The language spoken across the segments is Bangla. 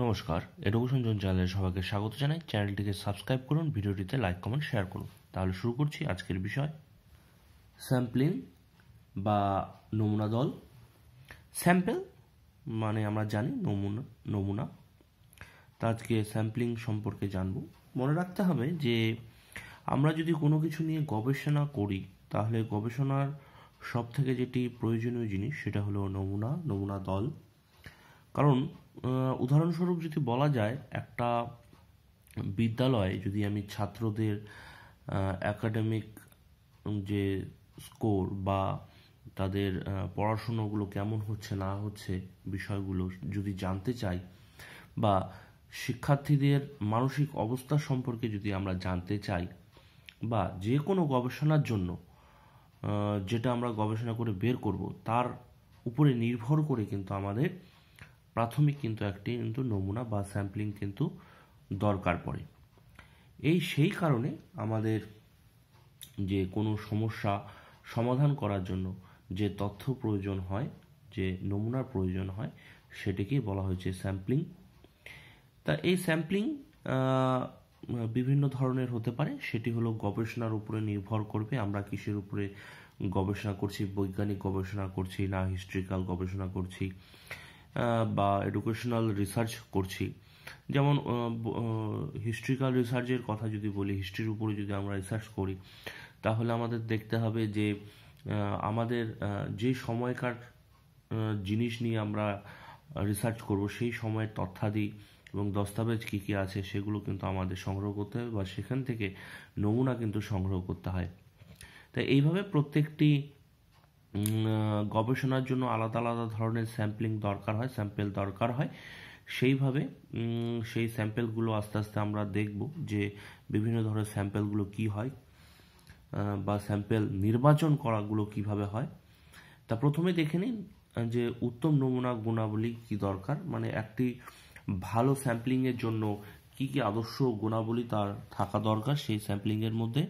নমস্কার, এডুকেশন জোন চ্যানেলে সবাইকে স্বাগত জানাই। চ্যানেলটিকে সাবস্ক্রাইব করুন, ভিডিওটিতে লাইক কমেন্ট শেয়ার করুন। তাহলে শুরু করছি আজকের বিষয় স্যাম্পলিং বা নমুনা দল। স্যাম্পেল মানে আমরা জানি নমুনা। তা আজকে স্যাম্পলিং সম্পর্কে জানব। মনে রাখতে হবে যে আমরা যদি কোনো কিছু নিয়ে গবেষণা করি তাহলে গবেষণার সব থেকে যেটি প্রয়োজনীয় জিনিস সেটা হলো নমুনা দল। কারণ উদাহরণস্বরূপ যদি বলা যায়, একটা বিদ্যালয়ে যদি আমি ছাত্রদের অ্যাকাডেমিক যে স্কোর বা তাদের পড়াশুনোগুলো কেমন হচ্ছে না হচ্ছে বিষয়গুলো যদি জানতে চাই বা শিক্ষার্থীদের মানসিক অবস্থা সম্পর্কে যদি আমরা জানতে চাই বা যে কোনো গবেষণার জন্য যেটা আমরা গবেষণা করে বের করব তার উপরে নির্ভর করে কিন্তু আমাদের প্রাথমিক একটি নমুনা বা স্যাম্পলিং দরকার পড়ে। সেই কারণে আমাদের যে কোনো সমস্যা সমাধান করার জন্য যে তথ্য প্রয়োজন হয়, যে নমুনার প্রয়োজন হয় সেটিকে বলা হয়েছে স্যাম্পলিং। তা এই স্যাম্পলিং বিভিন্ন ধরনের হতে পারে। সেটি হলো গবেষণার উপরে নির্ভর করবে, আমরা কিসের উপরে গবেষণা করছি, বৈজ্ঞানিক গবেষণা করছি না হিস্ট্রিক্যাল গবেষণা করছি বা এডুকেশনাল রিসার্চ করছি। যেমন হিস্ট্রিক্যাল রিসার্চের কথা যদি বলি, হিস্ট্রির উপরে যদি আমরা রিসার্চ করি তাহলে আমাদের দেখতে হবে যে আমাদের যে সময়কার জিনিস নিয়ে আমরা রিসার্চ করব সেই সময়ের তথ্যাদি এবং দস্তাবেজ কী কী আছে সেগুলো কিন্তু আমাদের সংগ্রহ করতে হবে বা সেখান থেকে নমুনা কিন্তু সংগ্রহ করতে হয়। তাই এইভাবে প্রত্যেকটি গবেষণার জন্য আলাদা আলাদা ধরনের স্যাম্পেল দরকার হয়। সেইভাবে সেই স্যাম্পেলগুলো আস্তে আস্তে আমরা দেখব যে বিভিন্ন ধরনের স্যাম্পেলগুলো কি হয় বা স্যাম্পেল নির্বাচন করাগুলো কিভাবে হয়। তা প্রথমে দেখে নিন যে উত্তম নমুনা গুণাবলী কি দরকার, মানে একটি ভালো স্যাম্পলিংয়ের জন্য কি কি আদর্শ গুণাবলী তার থাকা দরকার। সেই স্যাম্পলিংয়ের মধ্যে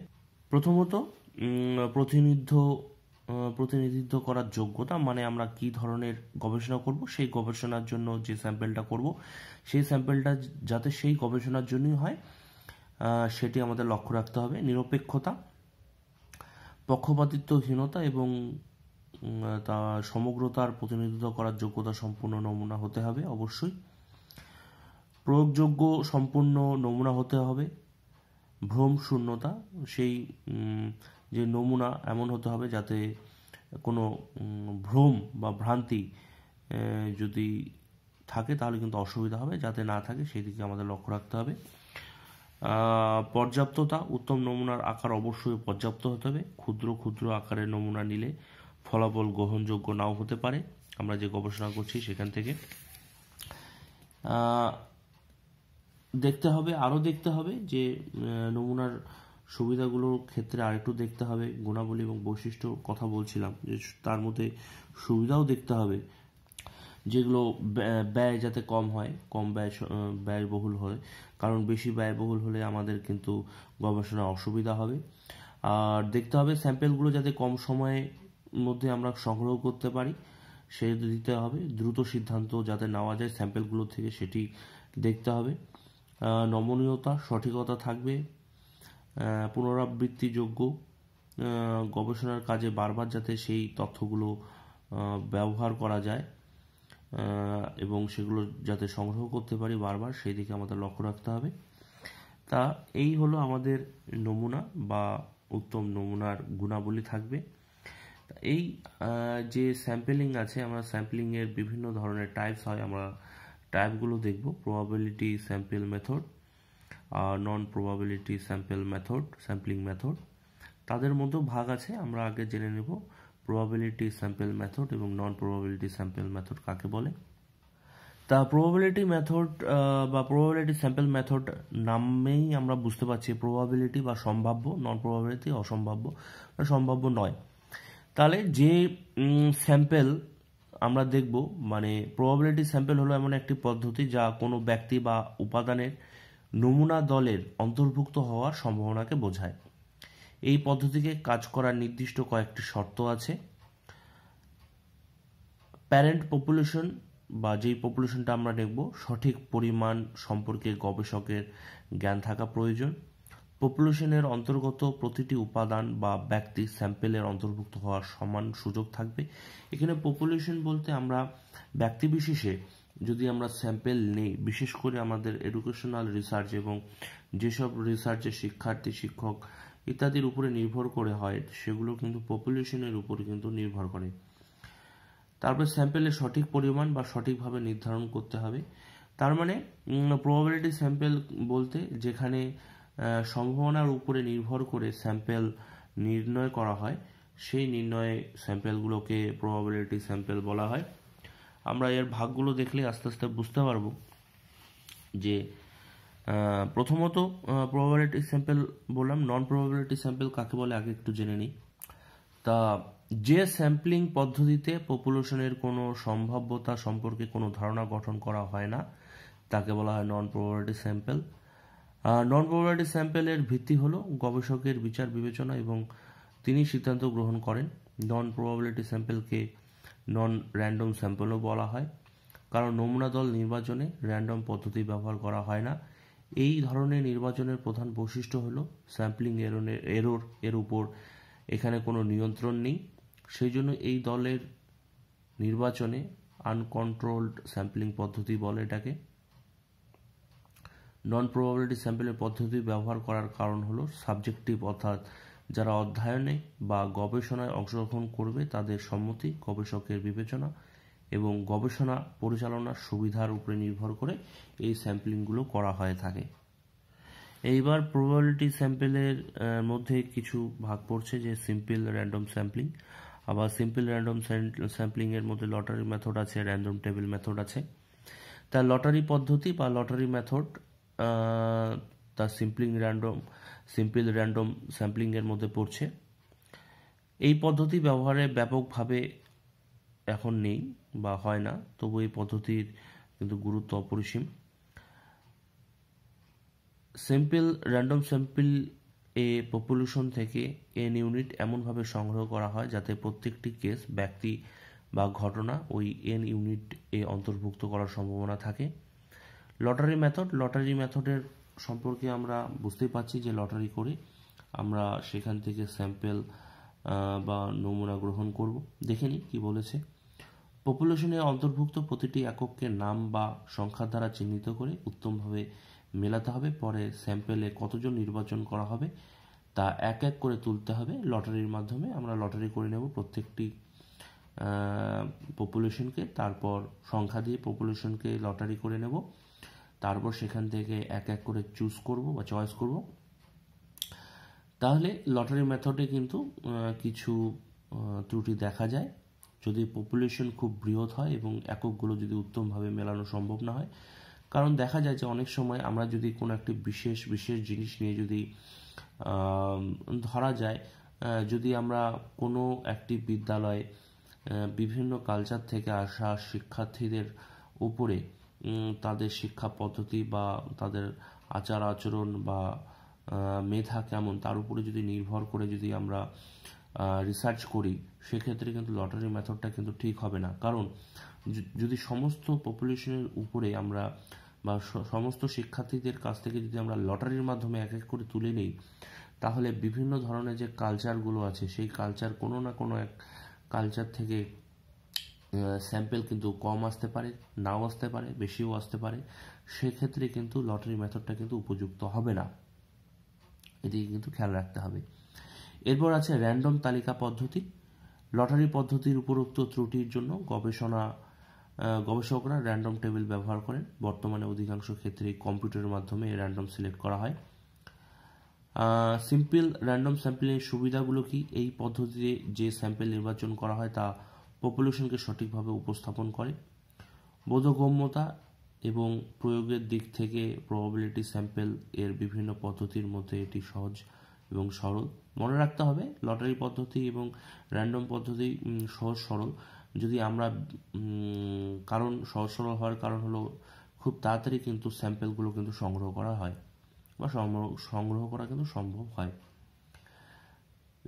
প্রথমত প্রতিনিধিত্ব করার যোগ্যতা, মানে আমরা কি ধরনের গবেষণা করব সেই গবেষণার জন্য যে স্যাম্পেলটা করব সেই স্যাম্পেলটা যাতে সেই গবেষণার জন্যই হয় সেটি আমাদের লক্ষ্য রাখতে হবে। নিরপেক্ষতা, পক্ষপাতিত্বহীনতা এবং তা সমগ্রতার প্রতিনিধিত্ব করার যোগ্যতা সম্পূর্ণ নমুনা হতে হবে অবশ্যই। প্রয়োগযোগ্য সম্পূর্ণ নমুনা হতে হবে। ভ্রম শূন্যতা, সেই যে নমুনা এমন হতে হবে যাতে কোনো ভ্রম বা ভ্রান্তি যদি থাকে তাহলে কিন্তু অসুবিধা হবে, যাতে না থাকে সেই দিকে আমাদের লক্ষ্য রাখতে হবে। পর্যাপ্ততা, উত্তম নমুনার আকার অবশ্যই পর্যাপ্ত হতে হবে। ক্ষুদ্র ক্ষুদ্র আকারের নমুনা নিলে ফলাফল গ্রহণযোগ্য নাও হতে পারে আমরা যে গবেষণা করছি সেখান থেকে। আরও দেখতে হবে যে নমুনার সুবিধাগুলোর ক্ষেত্রে আরেকটু দেখতে হবে, গুণাবলী এবং বৈশিষ্ট্য কথা বলছিলাম যে তার মধ্যে সুবিধাও দেখতে হবে, যেগুলো ব্যয় যাতে কম হয়, কম ব্যয়বহুল হয়, কারণ বেশি ব্যয়বহুল হলে আমাদের কিন্তু গবেষণা অসুবিধা হবে। আর দেখতে হবে স্যাম্পেলগুলো যাতে কম সময়ের মধ্যে আমরা সংগ্রহ করতে পারি সেই দিতে হবে। দ্রুত সিদ্ধান্ত যাতে নেওয়া যায় স্যাম্পেলগুলো থেকে সেটি দেখতে হবে। নমনীয়তা, সঠিকতা থাকবে। পুনরাবৃত্তিযোগ্য, গবেষণার কাজে বারবার যাতে সেই তথ্যগুলো ব্যবহার করা যায় এবং সেগুলো যাতে সংগ্রহ করতে পারি বারবার সেই দিকে আমাদের লক্ষ্য রাখতে হবে। তা এই হলো আমাদের নমুনা বা উত্তম নমুনার গুণাবলী থাকবে। এই যে স্যাম্পলিং আছে, আমরা স্যাম্পলিংয়ের বিভিন্ন ধরনের টাইপস হয়, আমরা টাইপগুলো দেখব। প্রবাবিলিটি স্যাম্পেল মেথড আর নন প্রবাবিলিটি স্যাম্পলিং মেথড, তাদের মধ্যেও ভাগ আছে। আমরা আগে জেনে নেব প্রবাবিলিটি স্যাম্পেল মেথড এবং নন প্রবাবিলিটি স্যাম্পেল মেথড কাকে বলে। তা প্রবাবিলিটি মেথড বা প্রবাবিলিটি স্যাম্পেল মেথড নামেই আমরা বুঝতে পারছি প্রবাবিলিটি বা সম্ভাব্য, নন প্রবাবিলিটি অসম্ভাব্য বা সম্ভাব্য নয়। তাহলে যে স্যাম্পেল আমরা দেখব, মানে প্রবাবিলিটি স্যাম্পেল হলো এমন একটি পদ্ধতি যা কোনো ব্যক্তি বা উপাদানের নমুনা দলের অন্তর্ভুক্ত হওয়ার সম্ভাবনাকে বোঝায়। এই পদ্ধতিকে কাজ করার নির্দিষ্ট কয়েকটি শর্ত আছে। প্যারেন্ট পপুলেশন যেই পপুলেশনটা আমরা দেখব সঠিক পরিমাণ সম্পর্কে গবেষকের জ্ঞান থাকা প্রয়োজন। পপুলেশনের অন্তর্গত প্রতিটি উপাদান বা ব্যক্তি স্যাম্পেলের অন্তর্ভুক্ত হওয়ার সমান সুযোগ থাকবে। এখানে পপুলেশন বলতে আমরা ব্যক্তি বিশেষে যদি আমরা স্যাম্পেল নেই, বিশেষ করে আমাদের এডুকেশনাল রিসার্চ এবং যেসব রিসার্চে শিক্ষার্থী, শিক্ষক ইত্যাদির উপরে নির্ভর করে হয়, সেগুলো কিন্তু পপুলেশনের উপর কিন্তু নির্ভর করে। তারপর স্যাম্পেলের সঠিক পরিমাণ বা সঠিকভাবে নির্ধারণ করতে হবে। তার মানে প্রবাবিলিটি স্যাম্পেল বলতে যেখানে সম্ভাবনার উপরে নির্ভর করে স্যাম্পেল নির্ণয় করা হয়, সেই নির্ণয়ে স্যাম্পেলগুলোকে প্রবাবিলিটি স্যাম্পেল বলা হয়। আমরা এর ভাগগুলো দেখলে আস্তে আস্তে বুঝতে পারবো যে প্রথমত প্রবাবিলিটি স্যাম্পেল বললাম, নন প্রবাবিলিটি স্যাম্পেল কাকে বলে আগে একটু জেনে নিই। তা যে স্যাম্পলিং পদ্ধতিতে পপুলেশনের কোনো সম্ভাব্যতা সম্পর্কে কোনো ধারণা গঠন করা হয় না, তাকে বলা হয় non probability sample. Non probability স্যাম্পেলের ভিত্তি হলো গবেষকের বিচার বিবেচনা এবং তিনি সিদ্ধান্ত গ্রহণ করেন। নন প্রবাবিলিটি স্যাম্পেলকে নন র্যান্ডম স্যাম্পেলও বলা হয়, কারণ নমুনা দল নির্বাচনে র্যান্ডম পদ্ধতি ব্যবহার করা হয় না। এই ধরনের নির্বাচনের প্রধান বৈশিষ্ট্য হলো স্যাম্পলিং এরর এর উপর এখানে কোনো নিয়ন্ত্রণ নেই, সেই জন্য এই দলের নির্বাচনে আনকন্ট্রোলড স্যাম্পলিং পদ্ধতি বলে এটাকে। নন প্রবাবিলিটি স্যাম্পেলের পদ্ধতি ব্যবহার করার কারণ হলো সাবজেক্টিভ, অর্থাৎ যারা অধ্যয়নে বা গবেষণায় অংশগ্রহণ করবে তাদের সম্মতি, গবেষকের বিবেচনা এবং গবেষণা পরিচালনার সুবিধার উপরে নির্ভর করে এই স্যাম্পলিংগুলো করা হয়ে থাকে। এইবার প্রবাবিলিটি স্যাম্পেলের মধ্যে কিছু ভাগ পড়ছে, যে সিম্পল র্যান্ডম স্যাম্পলিং, আবার সিম্পল র্যান্ডম স্যাম্পলিংয়ের মধ্যে লটারি মেথড আছে, র্যান্ডম টেবিল মেথড আছে। তার লটারি পদ্ধতি বা লটারি মেথড তার সিম্পল র্যান্ডম স্যাম্পলিংয়ের মধ্যে পড়ছে। এই পদ্ধতি ব্যবহারে ব্যাপকভাবে এখন নেই বা হয় না, তবু এই পদ্ধতির কিন্তু গুরুত্ব অপরিসীম। সিম্পল র্যান্ডম স্যাম্পল এ পপুলেশন থেকে এন ইউনিট এমনভাবে সংগ্রহ করা হয় যাতে প্রত্যেকটি কেস, ব্যক্তি বা ঘটনা ওই এন ইউনিট এ অন্তর্ভুক্ত করার সম্ভাবনা থাকে। লটারি মেথডের সম্পর্কে আমরা বুঝতেই পারছি যে লটারি করে আমরা সেখান থেকে স্যাম্পেল বা নমুনা গ্রহণ করব। দেখে নিই কী বলেছে। পপুলেশনে অন্তর্ভুক্ত প্রতিটি এককে নাম বা সংখ্যা দ্বারা চিহ্নিত করে উত্তমভাবে মেলাতে হবে, পরে স্যাম্পেলে কতজন নির্বাচন করা হবে তা এক এক করে তুলতে হবে লটারির মাধ্যমে। আমরা লটারি করে নেব প্রত্যেকটি পপুলেশনকে, তারপর সংখ্যা দিয়ে পপুলেশনকে লটারি করে নেব, তারপর সেখান থেকে এক এক করে চয়েস করব। তাহলে লটারি মেথডে কিন্তু কিছু ত্রুটি দেখা যায়। যদি পপুলেশন খুব বৃহৎ হয় এবং এককগুলো যদি উত্তমভাবে মেলানো সম্ভব না হয়, কারণ দেখা যায় যে অনেক সময় আমরা যদি কোনো একটি বিশেষ জিনিস নিয়ে যদি ধরা যায়, যদি আমরা কোনো একটি বিদ্যালয়ে বিভিন্ন কালচার থেকে আসা শিক্ষার্থীদের উপরে তাদের শিক্ষা পদ্ধতি বা তাদের আচার আচরণ বা মেধা কেমন তার উপরে যদি নির্ভর করে যদি আমরা রিসার্চ করি, সেক্ষেত্রে কিন্তু লটারি মেথডটা কিন্তু ঠিক হবে না। কারণ যদি সমস্ত পপুলেশনের উপরে আমরা বা সমস্ত শিক্ষার্থীদের কাছ থেকে যদি আমরা লটারির মাধ্যমে এক এক করে তুলে নিই, তাহলে বিভিন্ন ধরনের যে কালচারগুলো আছে সেই কালচার, কোনো না কোনো এক কালচার থেকে স্যাম্পেল কিন্তু কম আসতে পারে, নাও আসতে পারে, বেশিও আসতে পারে। সেক্ষেত্রে কিন্তু লটারি মেথডটা কিন্তু উপযুক্ত হবে না, এদিকে কিন্তু খেয়াল রাখতে হবে। এরপর আছে র্যান্ডম তালিকা পদ্ধতি। লটারি পদ্ধতির উপরোক্ত ত্রুটির জন্য গবেষকরা র্যান্ডম টেবিল ব্যবহার করেন। বর্তমানে অধিকাংশ ক্ষেত্রে কম্পিউটারের মাধ্যমে র্যান্ডম সিলেক্ট করা হয়। সিম্পল র্যান্ডম স্যাম্পেলের সুবিধাগুলো কি? এই পদ্ধতিতে যে স্যাম্পেল নির্বাচন করা হয় তা পপুলেশনকে সঠিকভাবে উপস্থাপন করে। বোধগম্যতা এবং প্রয়োগের দিক থেকে প্রবাবিলিটি স্যাম্পেল এর বিভিন্ন পদ্ধতির মধ্যে এটি সহজ এবং সরল। মনে রাখতে হবে লটারি পদ্ধতি এবং র্যান্ডম পদ্ধতি সহজ সরল, যদি আমরা কারণ সহজ সরল হওয়ার কারণ হলো খুব তাড়াতাড়ি কিন্তু স্যাম্পেলগুলো কিন্তু সংগ্রহ করা হয় বা সংগ্রহ করা কিন্তু সম্ভব হয়।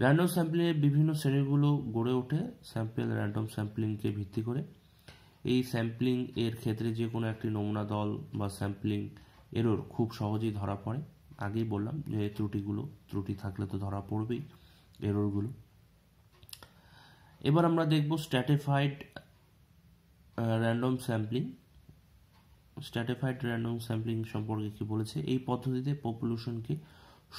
র্যান্ডম স্যাম্পলিংয়ের বিভিন্ন শ্রেণীগুলো গড়ে ওঠে স্যাম্পল র্যান্ডম স্যাম্পলিংকে ভিত্তি করে। এই স্যাম্পলিং এর ক্ষেত্রে যে কোনো একটি নমুনা দল বা স্যাম্পলিং এরর খুব সহজেই ধরা পড়ে। আগেই বললাম যে ত্রুটিগুলো, ত্রুটি থাকলে তো ধরা পড়বেই এররগুলো। এবার আমরা দেখব stratified random sampling. Stratified random sampling সম্পর্কে কি বলেছে, এই পদ্ধতিতে পপুলেশনকে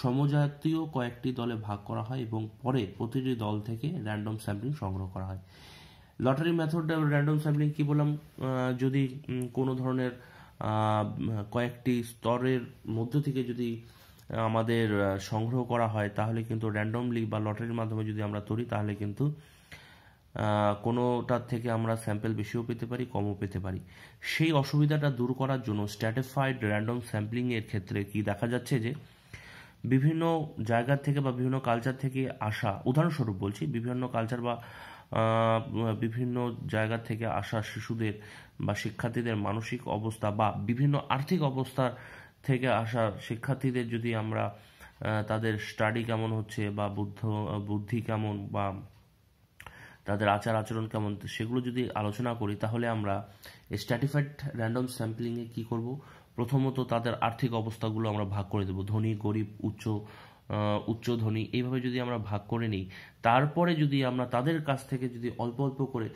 সমজাতীয় কয়েকটি দলে ভাগ করা হয় এবং পরে প্রতিটি দল থেকে র্যান্ডম স্যাম্পলিং সংগ্রহ করা হয়। লটারি মেথড র্যান্ডম স্যাম্পলিং কি বললাম, যদি কোনো ধরনের কয়েকটি স্তরের মধ্য থেকে যদি আমাদের সংগ্রহ করা হয় তাহলে কিন্তু র্যান্ডমলি বা লটারির মাধ্যমে যদি আমরা তৈরি তাহলে কিন্তু কোনোটার থেকে আমরা স্যাম্পেল বেশিও পেতে পারি, কমও পেতে পারি। সেই অসুবিধাটা দূর করার জন্য স্ট্র্যাটিফাইড র্যান্ডম স্যাম্পলিংয়ের ক্ষেত্রে কি দেখা যাচ্ছে যে বিভিন্ন জায়গা থেকে বা বিভিন্ন কালচার থেকে আসা, উদাহরণস্বরূপ বলছি, বিভিন্ন কালচার বা বিভিন্ন জায়গা থেকে আসা শিশুদের বা শিক্ষার্থীদের মানসিক অবস্থা বা বিভিন্ন আর্থিক অবস্থার থেকে আসা শিক্ষার্থীদের যদি আমরা তাদের স্টাডি কেমন হচ্ছে বা বুদ্ধি কেমন বা তাদের আচার আচরণ কেমন, সেগুলো যদি আলোচনা করি তাহলে আমরা স্ট্র্যাটিফাইড র্যান্ডম স্যাম্পলিংয়ে কি করব, প্রথমত তাদের আর্থিক অবস্থাগুলো আমরা ভাগ করে দেব, ধনী, গরিব, উচ্চ ধনী, এইভাবে যদি আমরা ভাগ করে নিই। তারপরে যদি আমরা তাদের কাছ থেকে যদি অল্প অল্প করে,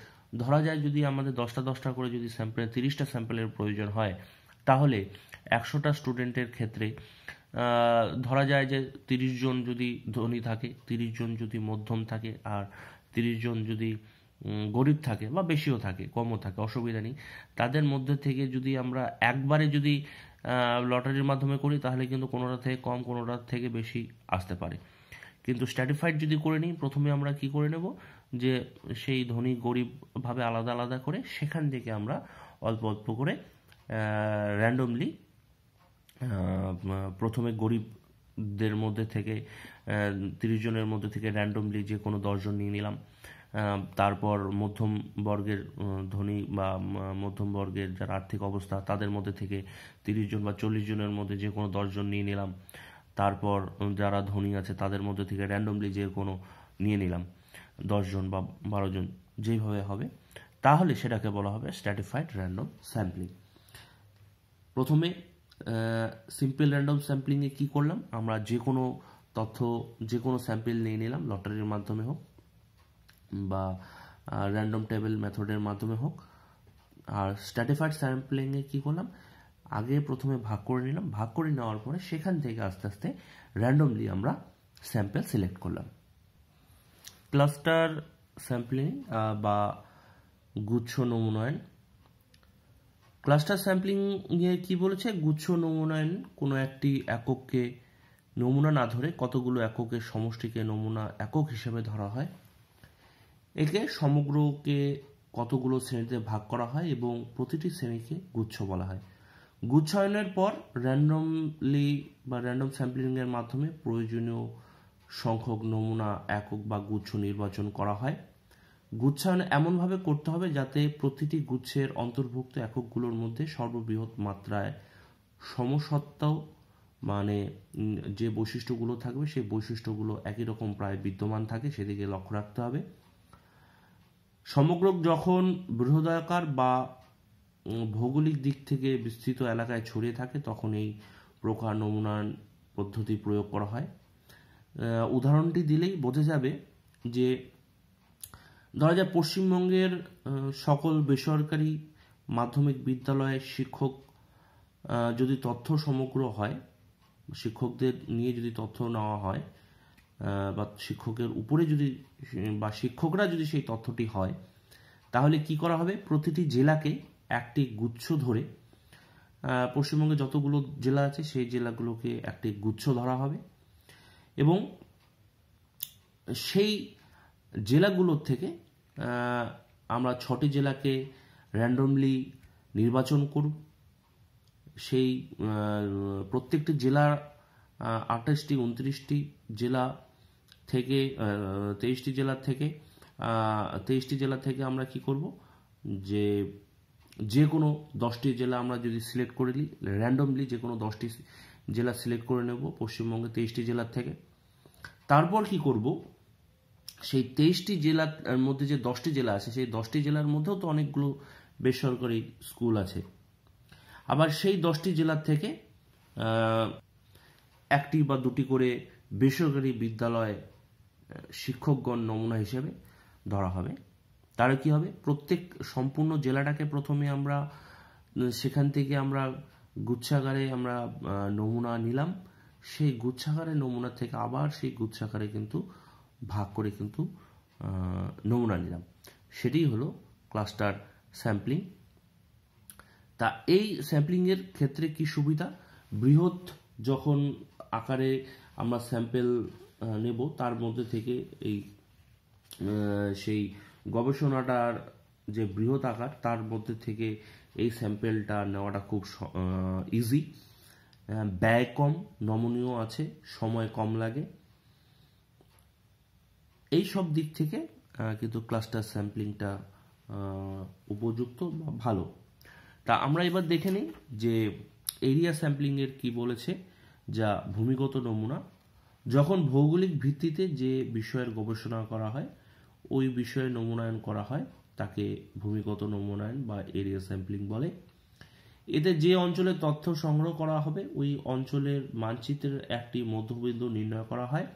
ধরা যায় যদি আমাদের 10টা 10টা করে যদি স্যাম্পেল, 30টা স্যাম্পেলের প্রয়োজন হয় তাহলে 100টা স্টুডেন্টের ক্ষেত্রে ধরা যায় যে 30 জন যদি ধনী থাকে, 30 জন যদি মধ্যম থাকে, আর 30 জন যদি গরিব থাকে বা বেশিও থাকে, কমও থাকে, অসুবিধা নেই। তাদের মধ্যে থেকে যদি আমরা একবারে যদি লটারির মাধ্যমে করি তাহলে কিন্তু কোনোটা থেকে কম, কোনোটা থেকে বেশি আসতে পারে। কিন্তু স্ট্র্যাটিফাইড যদি করে নিই, প্রথমে আমরা কি করে নেব যে সেই ধনী গরিবভাবে আলাদা আলাদা করে সেখান থেকে আমরা অল্প অল্প করে র্যান্ডমলি প্রথমে গরিবদের মধ্যে থেকে 30 জনের মধ্যে থেকে র্যান্ডমলি যে কোনো 10 জন নিয়ে নিলাম, তারপর মধ্যম বর্গের ধনী বা মধ্যম বর্গের যার আর্থিক অবস্থা তাদের মধ্যে থেকে 30 জন বা 40 জনের মধ্যে যে কোনো 10 জন নিয়ে নিলাম, তারপর যারা ধনী আছে তাদের মধ্যে থেকে র্যান্ডমলি যে কোনো নিয়ে নিলাম 10 জন বা 12 জন, যেইভাবে হবে, তাহলে সেটাকে বলা হবে স্ট্র্যাটিফাইড র্যান্ডম স্যাম্পলিং। প্রথমে সিম্পল র্যান্ডম স্যাম্পলিংয়ে কী করলাম, আমরা যে কোনো তথ্য, যে কোনো স্যাম্পেল নিয়ে নিলাম, লটারির মাধ্যমে হোক বা র্যান্ডম টেবিল মেথডের মাধ্যমে হোক। আর স্ট্র্যাটিফাইড স্যাম্পলিংয়ে কী করলাম, আগে প্রথমে ভাগ করে নিলাম, ভাগ করে নেওয়ার পরে সেখান থেকে আস্তে আস্তে র্যান্ডমলি আমরা স্যাম্পেল সিলেক্ট করলাম। ক্লাস্টার স্যাম্পলিং বা গুচ্ছ নমুনায়ন, ক্লাস্টার স্যাম্পলিংয়ে কী বলেছে, গুচ্ছ নমুনায়ন কোনো একটি এককে নমুনা না ধরে কতগুলো এককের সমষ্টিকে নমুনা একক হিসেবে ধরা হয়। একে সমগ্রকে কতগুলো শ্রেণীতে ভাগ করা হয় এবং প্রতিটি শ্রেণীকে গুচ্ছ বলা হয়। গুচ্ছায়নের পর র্যান্ডমলি বা র্যান্ডম স্যাম্পলিংয়ের মাধ্যমে প্রয়োজনীয় সংখ্যক নমুনা একক বা গুচ্ছ নির্বাচন করা হয়। গুচ্ছায়ন এমনভাবে করতে হবে যাতে প্রতিটি গুচ্ছের অন্তর্ভুক্ত এককগুলোর মধ্যে সর্ববৃহৎ মাত্রায় সমসত্ত্ব, মানে যে বৈশিষ্ট্যগুলো থাকবে সেই বৈশিষ্ট্যগুলো একই রকম প্রায় বিদ্যমান থাকে, সেদিকে লক্ষ্য রাখতে হবে। সমগ্র যখন বৃহদাকার বা ভৌগোলিক দিক থেকে বিস্তৃত এলাকায় ছড়িয়ে থাকে তখন এই প্রকার নমুনায়ন পদ্ধতি প্রয়োগ করা হয়। উদাহরণটি দিলেই বোঝা যাবে যে ধরা যায় পশ্চিমবঙ্গের সকল বেসরকারি মাধ্যমিক বিদ্যালয়ের শিক্ষক যদি তথ্য সমগ্র হয়, শিক্ষকদের নিয়ে যদি তথ্য নেওয়া হয় বা শিক্ষকের উপরে যদি বা শিক্ষকরা যদি সেই তথ্যটি হয় তাহলে কি করা হবে, প্রতিটি জেলাকে একটি গুচ্ছ ধরে, পশ্চিমবঙ্গে যতগুলো জেলা আছে সেই জেলাগুলোকে একটি গুচ্ছ ধরা হবে এবং সেই জেলাগুলোর থেকে আমরা 6টি জেলাকে র্যান্ডমলি নির্বাচন করব। সেই প্রত্যেকটি জেলার 28টি 29টি জেলা থেকে 23টি জেলা থেকে আমরা কি করব, যে কোনো 10টি জেলা আমরা যদি সিলেক্ট করে নিই, র্যান্ডমলি যে কোনো 10টি জেলা সিলেক্ট করে নেব পশ্চিমবঙ্গে 23টি জেলার থেকে। তারপর কি করব, সেই 23টি জেলার মধ্যে যে 10টি জেলা আছে সেই 10টি জেলার মধ্যেও তো অনেকগুলো বেসরকারি স্কুল আছে। আবার সেই 10টি জেলা থেকে একটি বা দুটি করে বেসরকারি বিদ্যালয়ে শিক্ষকগণ নমুনা হিসেবে ধরা হবে। তারা কি হবে, প্রত্যেক সম্পূর্ণ জেলাটাকে প্রথমে আমরা সেখান থেকে আমরা গুচ্ছাকারে আমরা নমুনা নিলাম, সেই গুচ্ছাকারে নমুনা থেকে আবার সেই গুচ্ছাকারে কিন্তু ভাগ করে কিন্তু নমুনা নিলাম, সেটি হলো ক্লাস্টার স্যাম্পলিং। তা এই স্যাম্পলিংয়ের ক্ষেত্রে কি সুবিধা, বৃহৎ যখন আকারে আমরা স্যাম্পেল নেব তার মধ্যে থেকে এই সেই গবেষণাটার যে বৃহৎ আকার তার মধ্যে থেকে এই স্যাম্পেলটা নেওয়াটা খুব ইজি, ব্যয় কম, নমনীয় আছে, সময় কম লাগে, এই সব দিক থেকে কিন্তু ক্লাস্টার স্যাম্পলিংটা উপযুক্ত বা ভালো। তা আমরা এবার দেখে নিই যে এরিয়া স্যাম্পলিংয়ের কি বলেছে, যা ভূমিগত নমুনা। যখন ভৌগোলিক ভিত্তিতে যে বিষয়ের গবেষণা করা হয় ওই বিষয়ে নমুনায়ন করা হয় তাকে ভূমিগত নমুনায়ন বা এরিয়া স্যাম্পলিং বলে। এতে যে অঞ্চলে তথ্য সংগ্রহ করা হবে ওই অঞ্চলের মানচিত্রের একটি মধ্যবিন্দু নির্ণয় করা হয়,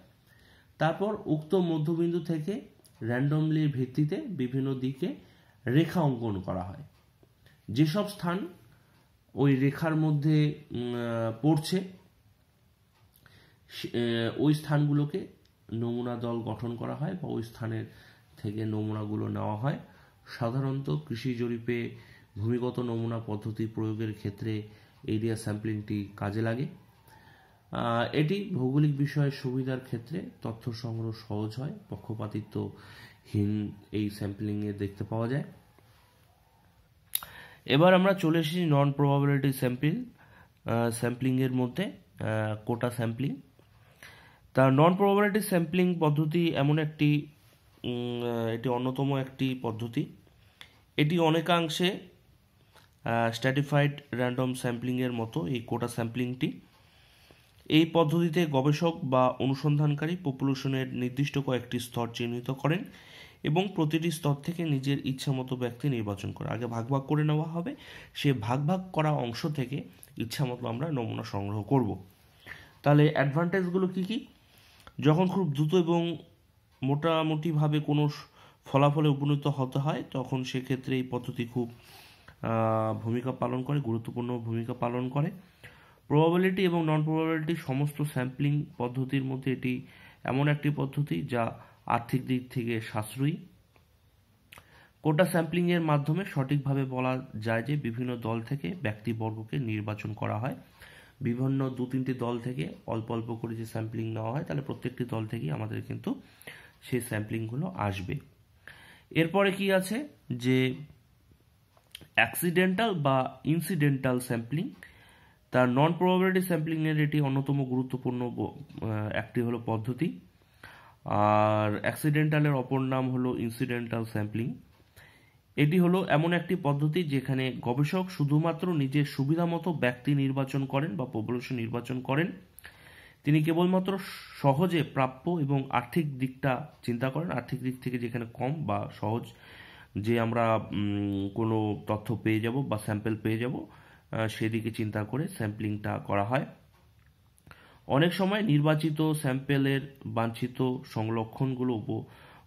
তারপর উক্ত মধ্যবিন্দু থেকে র্যান্ডমলির ভিত্তিতে বিভিন্ন দিকে রেখা অঙ্কন করা হয়। যেসব স্থান ওই রেখার মধ্যে পড়ছে ওই স্থানগুলোকে নমুনা দল গঠন করা হয় বা ওই স্থানের থেকে নমুনাগুলো নেওয়া হয়। সাধারণত কৃষি জরিপে ভূমিগত নমুনা পদ্ধতি প্রয়োগের ক্ষেত্রে এরিয়া স্যাম্পলিংটি কাজে লাগে। এটি ভৌগোলিক বিষয়ের সুবিধার ক্ষেত্রে তথ্য সংগ্রহ সহজ হয়, পক্ষপাতিত্বহীন এই স্যাম্পলিংয়ে দেখতে পাওয়া যায়। এবার আমরা চলে এসেছি নন প্রবাবিলিটি স্যাম্পলিংয়ের মধ্যে কোটা স্যাম্পলিং। তা নন প্রবাবিলিটি স্যাম্পলিং পদ্ধতি এমন একটি, এটি অন্যতম একটি পদ্ধতি। এটি অনেকাংশে স্ট্র্যাটিফাইড র্যান্ডম স্যাম্পলিংয়ের মতো এই কোটা স্যাম্পলিংটি। এই পদ্ধতিতে গবেষক বা অনুসন্ধানকারী পপুলেশনের নির্দিষ্ট কয়েকটি স্তর চিহ্নিত করেন এবং প্রতিটি স্তর থেকে নিজের ইচ্ছামতো ব্যক্তি নির্বাচন করে আগে ভাগ ভাগ করে নেওয়া হবে। সে ভাগ ভাগ করা অংশ থেকে ইচ্ছামতো আমরা নমুনা সংগ্রহ করব। তাহলে অ্যাডভান্টেজগুলো কি কি? যখন খুব দ্রুত এবং মোটামুটিভাবে কোনো ফলাফলে উপনীত হতে হয় তখন সেক্ষেত্রে এই পদ্ধতি খুব গুরুত্বপূর্ণ ভূমিকা পালন করে। প্রবাবিলিটি এবং নন প্রবাবিলিটি সমস্ত স্যাম্পলিং পদ্ধতির মধ্যে এটি এমন একটি পদ্ধতি যা আর্থিক দিক থেকে সাশ্রয়ী। কোটা স্যাম্পলিংয়ের মাধ্যমে সঠিকভাবে বলা যায় যে বিভিন্ন দল থেকে ব্যক্তিবর্গকে নির্বাচন করা হয়। বিভিন্ন 2-3টি দল থেকে অল্প অল্প করে যে স্যাম্পলিং নেওয়া হয়, তাহলে প্রত্যেকটি দল থেকেই আমাদের কিন্তু সেই স্যাম্পলিংগুলো আসবে। এরপরে কি আছে, যে অ্যাক্সিডেন্টাল বা ইনসিডেন্টাল স্যাম্পলিং। তার নন প্রবাবিলিটি স্যাম্পলিংয়ের এটি অন্যতম গুরুত্বপূর্ণ একটি হলো পদ্ধতি, আর অ্যাক্সিডেন্টালের অপর নাম হলো ইনসিডেন্টাল স্যাম্পলিং। এটি হলো এমন একটি পদ্ধতি যেখানে গবেষক শুধুমাত্র নিজের সুবিধামতো ব্যক্তি নির্বাচন করেন বা পপুলেশন নির্বাচন করেন। তিনি কেবলমাত্র সহজে প্রাপ্য এবং আর্থিক দিকটা চিন্তা করেন, আর্থিক দিক থেকে যেখানে কম বা সহজ যে আমরা কোনো তথ্য পেয়ে যাব বা স্যাম্পেল পেয়ে যাব সেদিকে চিন্তা করে স্যাম্পলিংটা করা হয়। অনেক সময় নির্বাচিত স্যাম্পেলের বাঞ্ছিত সংরক্ষণগুলো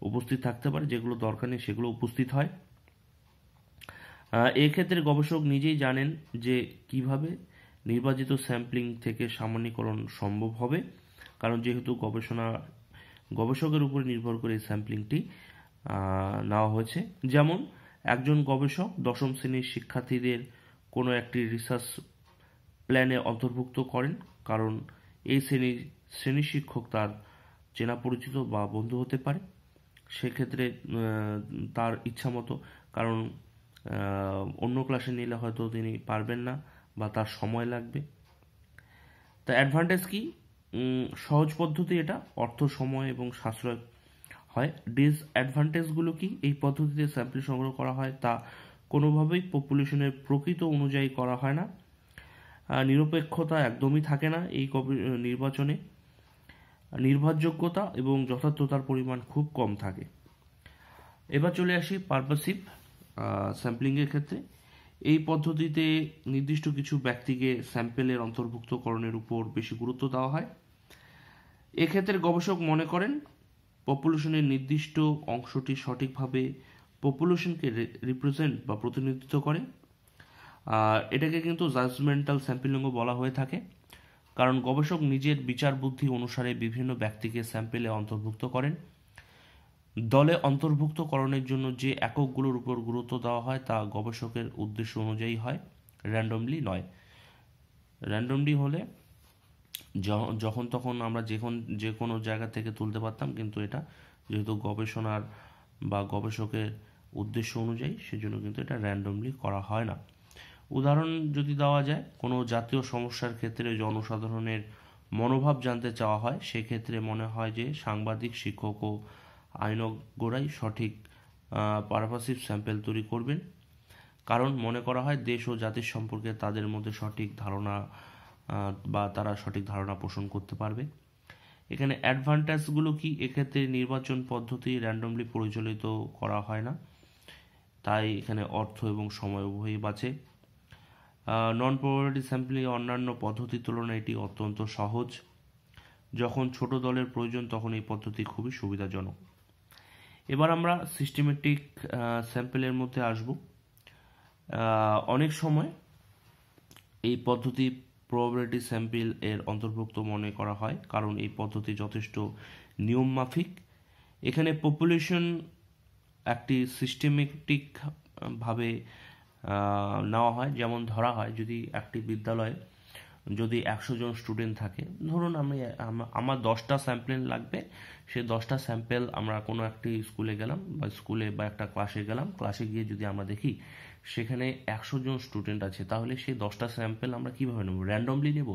উপস্থিত থাকতে পারে, যেগুলো দরকার নেই সেগুলো উপস্থিত হয়। এক্ষেত্রে গবেষক নিজেই জানেন যে কিভাবে নির্বাচিত স্যাম্পলিং থেকে সামান্যীকরণ সম্ভব হবে, কারণ যেহেতু গবেষকের উপর নির্ভর করে এই স্যাম্পলিংটি নেওয়া হয়েছে। যেমন একজন গবেষক 10ম শ্রেণীর শিক্ষার্থীদের কোনো একটি রিসার্চ প্ল্যানে অন্তর্ভুক্ত করেন, কারণ এই শ্রেণী শিক্ষক তার চেনা পরিচিত বা বন্ধু হতে পারে। সেক্ষেত্রে তার ইচ্ছামতো, কারণ অন্য ক্লাসে নিলে হয়তো তিনি পারবেন না বা তার সময় লাগবে। তা অ্যাডভান্টেজ কি, সহজ পদ্ধতি, এটা অর্থ, সময় এবং সাশ্রয় হয়। ডিসঅ্যাডভান্টেজগুলো কি, এই পদ্ধতিতে স্যাম্পল সংগ্রহ করা হয় তা কোনোভাবেই পপুলেশনের প্রকৃত অনুযায়ী করা হয় না, নিরপেক্ষতা একদমই থাকে না এই নির্বাচনে, নির্ভরযোগ্যতা এবং যথার্থতার পরিমাণ খুব কম থাকে। এবার চলে আসি পারপাসিভ सैम्पलिंगের ক্ষেত্রে এই পদ্ধতিতে নির্দিষ্ট কিছু ব্যক্তিকে স্যাম্পলের অন্তর্ভুক্তকরণের উপর বেশি গুরুত্ব দেওয়া হয়। এই ক্ষেত্রে গবেষক মনে করেন পপুলেশনের নির্দিষ্ট অংশটি সঠিকভাবে পপুলেশনকে রিপ্রেজেন্ট বা প্রতিনিধিত্ব করে। এটাকে কিন্তু জাজমেন্টাল স্যাম্পলিংও বলা হয়ে থাকে, কারণ গবেষক নিজের বিচার বুদ্ধি অনুসারে বিভিন্ন ব্যক্তিকে স্যাম্পলে অন্তর্ভুক্ত করেন। দলে অন্তর্ভুক্তকরণের জন্য যে এককগুলোর উপর গুরুত্ব দেওয়া হয় তা গবেষকের উদ্দেশ্য অনুযায়ী হয়, র্যান্ডমলি নয়। র্যান্ডমলি হলে যখন তখন আমরা যে কোনো জায়গা থেকে তুলতে পারতাম, কিন্তু এটা যেহেতু গবেষণার বা গবেষকের উদ্দেশ্য অনুযায়ী সেজন্য কিন্তু এটা র্যান্ডমলি করা হয় না। উদাহরণ যদি দেওয়া যায়, কোনো জাতীয় সমস্যার ক্ষেত্রে জনসাধারণের মনোভাব জানতে চাওয়া হয়, সেক্ষেত্রে মনে হয় যে সাংবাদিক, শিক্ষক ও আইনজ্ঞরাই সঠিক পারপাসিভ স্যাম্পেল তৈরি করবেন, কারণ মনে করা হয় দেশ ও জাতির সম্পর্কে তাদের মধ্যে সঠিক ধারণা বা তারা সঠিক ধারণা পোষণ করতে পারবে। এখানে অ্যাডভান্টেজগুলো কি? এক্ষেত্রে নির্বাচন পদ্ধতি র্যান্ডমলি পরিচালিত করা হয় না, তাই এখানে অর্থ এবং সময় উভয়ই বাঁচে। নন প্রবাবিলিটি স্যাম্পলিং অন্যান্য পদ্ধতির তুলনায় এটি অত্যন্ত সহজ। যখন ছোট দলের প্রয়োজন তখন এই পদ্ধতি খুবই সুবিধাজনক। এবার আমরা সিস্টেমেটিক স্যাম্পলের মধ্যে আসব। অনেক সময় এই পদ্ধতি প্রবাবিলিটি স্যাম্পল এর অন্তর্ভুক্ত মনে করা হয়, কারণ এই পদ্ধতি যথেষ্ট নিয়মমাফিক। এখানে পপুলেশন একটি সিস্টেমেটিকভাবে নেওয়া হয়। যেমন ধরা হয় যদি একটি বিদ্যালয়ে যদি 100 জন স্টুডেন্ট থাকে, ধরুন আমার 10টা স্যাম্পেল লাগবে, সেই 10টা স্যাম্পেল আমরা কোনো একটি স্কুলে গেলাম বা একটা ক্লাসে গেলাম, ক্লাসে গিয়ে যদি আমরা দেখি সেখানে 100 জন স্টুডেন্ট আছে, তাহলে সেই 10টা স্যাম্পেল আমরা কীভাবে নেব? র্যান্ডমলি নেব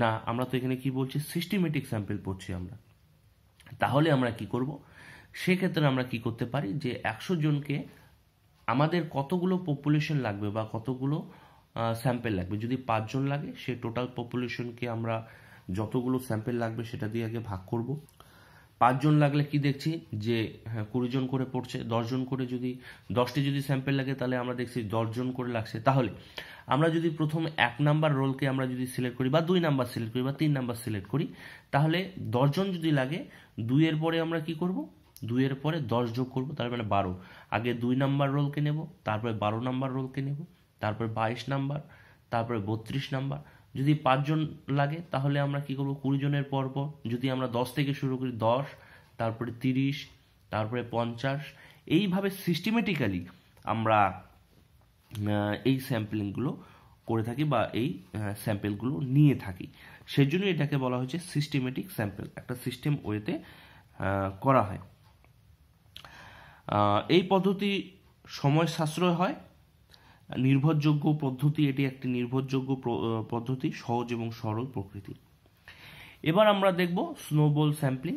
না, আমরা তো এখানে কি বলছি, সিস্টেমেটিক স্যাম্পেল পড়ছি আমরা। তাহলে আমরা কি করব? সেক্ষেত্রে আমরা কি করতে পারি যে 100 জনকে আমাদের কতগুলো পপুলেশন লাগবে বা কতগুলো স্যাম্পেল লাগবে, যদি 5 জন লাগে সেই টোটাল পপুলেশনকে আমরা যতগুলো স্যাম্পেল লাগবে সেটা দিয়ে আগে ভাগ করব। 5 জন লাগলে কি দেখছি যে 20 জন করে পড়ছে, 10 জন করে, যদি 10টি যদি স্যাম্পেল লাগে তাহলে আমরা দেখছি 10 জন করে লাগছে। তাহলে আমরা যদি প্রথম 1 নাম্বার রোলকে আমরা যদি সিলেক্ট করি বা 2 নাম্বার সিলেক্ট করি বা 3 নাম্বার সিলেক্ট করি, তাহলে 10 জন যদি লাগে 2-এর পরে আমরা কি করব? 2-এর পরে 10 যোগ করব, তার মানে 12। আগে 2 নাম্বার রোলকে নেব, তারপরে 12 নাম্বার রোলকে নেব, তারপর 22 নাম্বার, তারপরে 32 নাম্বার। যদি 5 জন লাগে তাহলে আমরা কি করব? 20 জনের পর্ব, যদি আমরা 10 থেকে শুরু করি 10, তারপরে 30, তারপরে 50, এইভাবে সিস্টেমেটিক্যালি আমরা এই স্যাম্পলিংগুলো করে থাকি বা এই স্যাম্পেলগুলো নিয়ে থাকি। সেজন্য এটাকে বলা হয়েছে সিস্টেমেটিক স্যাম্পেল, একটা সিস্টেম ওয়েতে করা হয়। এই পদ্ধতি সময় সাশ্রয় হয়, নির্ভরযোগ্য পদ্ধতি, এটি একটি নির্ভরযোগ্য পদ্ধতি, সহজ এবং সরল প্রকৃতি। এবার আমরা দেখব স্নোবল স্যাম্পলিং।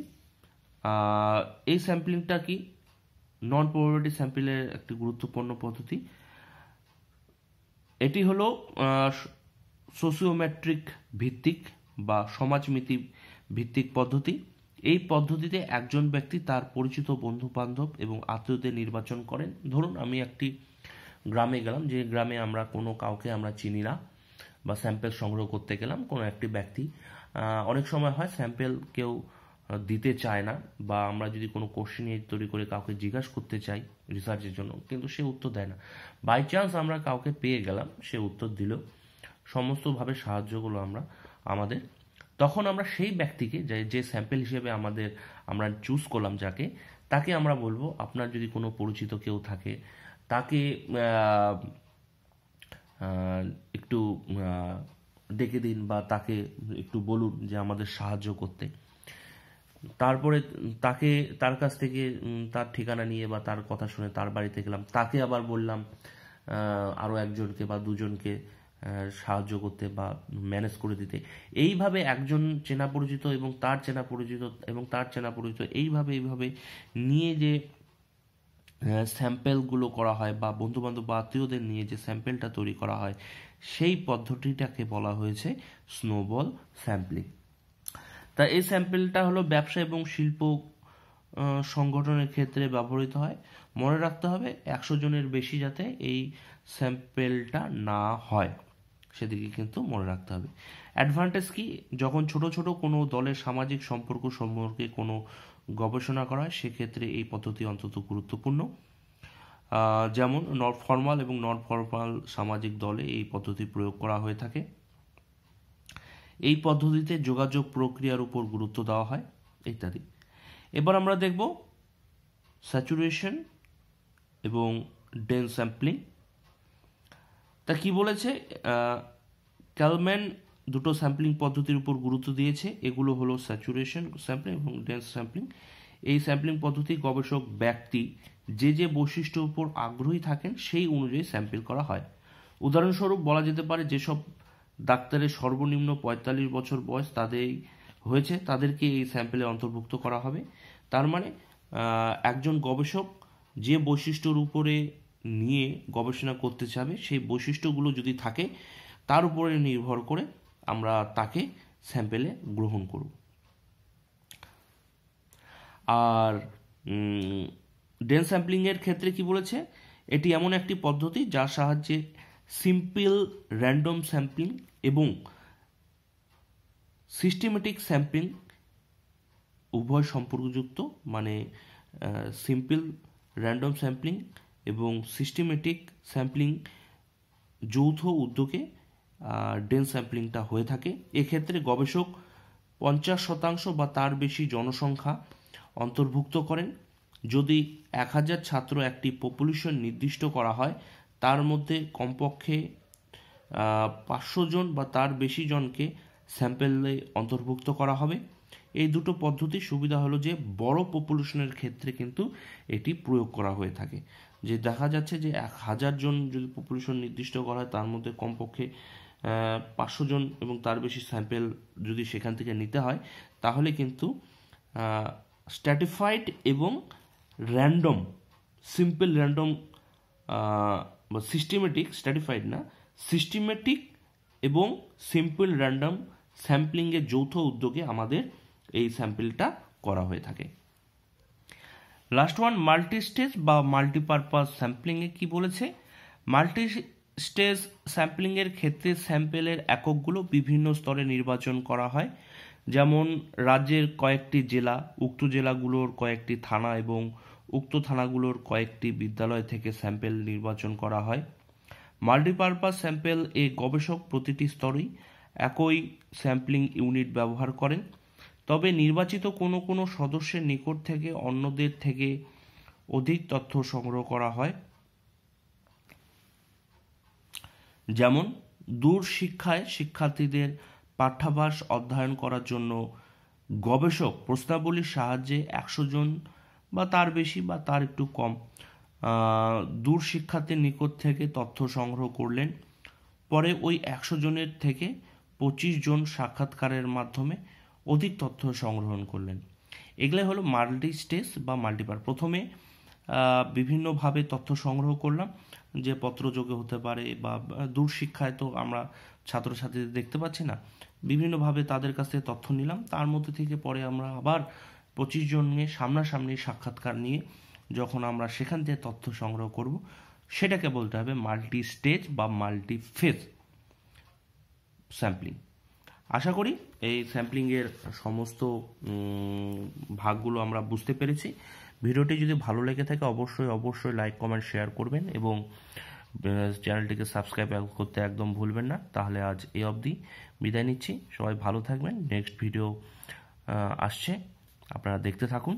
এই স্যাম্পলিংটা কি? নন প্রবাবিলিটি স্যাম্পলের একটি গুরুত্বপূর্ণ পদ্ধতি। এটি হলো সোসিওমেট্রিক ভিত্তিক বা সমাজমিতি ভিত্তিক পদ্ধতি। এই পদ্ধতিতে একজন ব্যক্তি তার পরিচিত বন্ধু বান্ধব এবং আত্মীয়দের নির্বাচন করেন। ধরুন আমি একটি গ্রামে গেলাম, যে গ্রামে আমরা কাউকে আমরা চিনি না, বা স্যাম্পেল সংগ্রহ করতে গেলাম কোনো একটি ব্যক্তি। অনেক সময় হয় স্যাম্পেল কেউ দিতে চায় না, বা আমরা যদি কোনো কোশ্চেনের তৈরি করে কাউকে জিজ্ঞাসা করতে চাই রিসার্চের জন্য, কিন্তু সে উত্তর দেয় না। বাই চান্স আমরা কাউকে পেয়ে গেলাম, সে উত্তর দিল, সমস্তভাবে সাহায্য করলো আমাদের। তখন আমরা সেই ব্যক্তিকে যে স্যাম্পেল হিসেবে আমরা চুজ করলাম যাকে, তাকে আমরা বলবো আপনার যদি কোনো পরিচিত কেউ থাকে তাকে একটু ডেকে দিন বা তাকে একটু বলুন যে আমাদের সাহায্য করতে। তারপরে তার কাছ থেকে তার ঠিকানা নিয়ে বা তার কথা শুনে তার বাড়িতে গেলাম, তাকে আবার বললাম আরও 1 জনকে বা 2 জনকে সাহায্য করতে বা ম্যানেজ করে দিতে। এইভাবে একজন চেনা পরিচিত এবং তার চেনা পরিচিত এবং তার চেনা পরিচিত, এইভাবে নিয়ে যে স্যাম্পেলগুলো করা হয় বা বন্ধুবান্ধব বা আত্মীয়দের নিয়ে যে স্যাম্পেলটা তৈরি করা হয়, সেই পদ্ধতিটাকে বলা হয়েছে স্নোবল স্যাম্পলিং। তা এই স্যাম্পেলটা হলো ব্যবসা এবং শিল্প সংগঠনের ক্ষেত্রে ব্যবহৃত হয়। মনে রাখতে হবে 100 জনের বেশি যাতে এই স্যাম্পেলটা না হয় সেদিকে কিন্তু মনে রাখতে হবে। অ্যাডভান্টেজ কি? যখন ছোট ছোট কোনো দলের সামাজিক সম্পর্ক সম্পর্কে কোনো গবেষণা করা হয় সেক্ষেত্রে এই পদ্ধতি অন্তত গুরুত্বপূর্ণ। যেমন ফর্মাল এবং নন ফর্মাল সামাজিক দলে এই পদ্ধতি প্রয়োগ করা হয়ে থাকে। এই পদ্ধতিতে যোগাযোগ প্রক্রিয়ার উপর গুরুত্ব দেওয়া হয় ইত্যাদি। এবার আমরা দেখব স্যাচুরেশন এবং ডেন্স স্যাম্পলিং। তা কি বলেছে? ক্যালম্যান দুটো স্যাম্পলিং পদ্ধতির উপর গুরুত্ব দিয়েছে, এগুলো হলো স্যাচুরেশন স্যাম্পলিং এবং ডেন্স স্যাম্পলিং। এই স্যাম্পলিং পদ্ধতি গবেষক ব্যক্তি যে যে বৈশিষ্ট্যের উপর আগ্রহী থাকেন সেই অনুযায়ী স্যাম্পল করা হয়। উদাহরণস্বরূপ বলা যেতে পারে যেসব ডাক্তারের সর্বনিম্ন 45 বছর বয়স তাদেরকে এই স্যাম্পলে অন্তর্ভুক্ত করা হবে। তার মানে একজন গবেষক যে বৈশিষ্ট্যর উপরে নিয়ে গবেষণা করতে চাবে সেই বৈশিষ্ট্যগুলো যদি থাকে তার উপরে নির্ভর করে আমরা তাকে স্যাম্পেলে গ্রহণ করব। আর ডেন্স স্যাম্পলিংয়ের ক্ষেত্রে কি বলেছে? এটি এমন একটি পদ্ধতি যার সাহায্যে সিম্পল র্যান্ডম স্যাম্পলিং এবং সিস্টেমেটিক স্যাম্পলিং উভয় সম্পর্কযুক্ত, মানে সিম্পল র্যান্ডম স্যাম্পলিং এবং সিস্টেমেটিক স্যাম্পলিং যৌথ উদ্যোগে ডেন্স স্যাম্পলিংটা হয়ে থাকে। এক্ষেত্রে গবেষক 50% বা তার বেশি জনসংখ্যা অন্তর্ভুক্ত করেন। যদি 1000 ছাত্র একটি পপুলেশন নির্দিষ্ট করা হয় তার মধ্যে কমপক্ষে 500 জন বা তার বেশি জনকে স্যাম্পেলে অন্তর্ভুক্ত করা হবে। এই দুটো পদ্ধতির সুবিধা হলো যে বড় পপুলেশনের ক্ষেত্রে কিন্তু এটি প্রয়োগ করা হয়ে থাকে, যে দেখা যাচ্ছে যে 1000 জন যদি পপুলেশন নির্দিষ্ট করা হয় তার মধ্যে কমপক্ষে 500 জন এবং তার বেশি স্যাম্পেল যদি সেখান থেকে নিতে হয় তাহলে কিন্তু স্ট্র্যাটিফাইড এবং র্যান্ডম সিম্পল র্যান্ডম বা সিস্টেমেটিক, স্ট্র্যাটিফাইড না, সিস্টেমেটিক এবং সিম্পল র্যান্ডম স্যাম্পলিংয়ের যৌথ উদ্যোগে আমাদের এই স্যাম্পলটা করা হয়ে থাকে। লাস্ট ওয়ান, মাল্টি স্টেজ বা মাল্টিপারপাস স্যাম্পলিংয়ে কি বলেছে? মাল্টি স্টেজ স্যাম্পলিংয়ের ক্ষেত্রে স্যাম্পেলের এককগুলো বিভিন্ন স্তরে নির্বাচন করা হয়। যেমন রাজ্যের কয়েকটি জেলা, উক্ত জেলাগুলোর কয়েকটি থানা এবং উক্ত থানাগুলোর কয়েকটি বিদ্যালয় থেকে স্যাম্পেল নির্বাচন করা হয়। মাল্টিপারপাস স্যাম্পেল এ গবেষক প্রতিটি স্তরেই একই স্যাম্পলিং ইউনিট ব্যবহার করেন, তবে নির্বাচিত কোনো কোনো সদস্যের নিকট থেকে অন্যদের থেকে অধিক তথ্য সংগ্রহ করা হয়। যেমন দূর শিক্ষায় শিক্ষার্থীদের পাঠ্যাভাস অধ্যয়ন করার জন্য গবেষক প্রশ্নাবলীর সাহায্যে 100 জন বা তার বেশি বা তার একটু কম দূর শিক্ষার্থীর নিকট থেকে তথ্য সংগ্রহ করলেন। পরে ওই 100 জনের থেকে 25 জন সাক্ষাৎকারের মাধ্যমে অধিক তথ্য সংগ্রহ করলেন। এগুলো হলো মাল্টি স্টেজ বা মাল্টিপার। প্রথমে বিভিন্নভাবে তথ্য সংগ্রহ করলাম, যে পত্রযোগে হতে পারে বা দূর শিক্ষায় তো আমরা ছাত্রছাত্রীদের দেখতে পাচ্ছি না, বিভিন্নভাবে তাদের কাছে তথ্য নিলাম। তার মধ্যে থেকে পরে আমরা আবার 25 জনের সামনাসামনি সাক্ষাৎকার নিয়ে যখন আমরা সেখান থেকে তথ্য সংগ্রহ করব সেটাকে বলতে হবে মাল্টি স্টেজ বা মাল্টি ফেজ স্যাম্পলিং। আশা করি এই স্যাম্পলিংয়ের সমস্ত ভাগগুলো আমরা বুঝতে পেরেছি। ভিডিওটি যদি ভালো লেগে থাকে অবশ্যই লাইক কমেন্ট শেয়ার করবেন এবং চ্যানেলটিকে সাবস্ক্রাইব করতে একদম ভুলবেন না। তাহলে আজ এই অবধি বিদায় নিচ্ছি, সবাই ভালো থাকবেন। নেক্সট ভিডিও আসছে, আপনারা দেখতে থাকুন।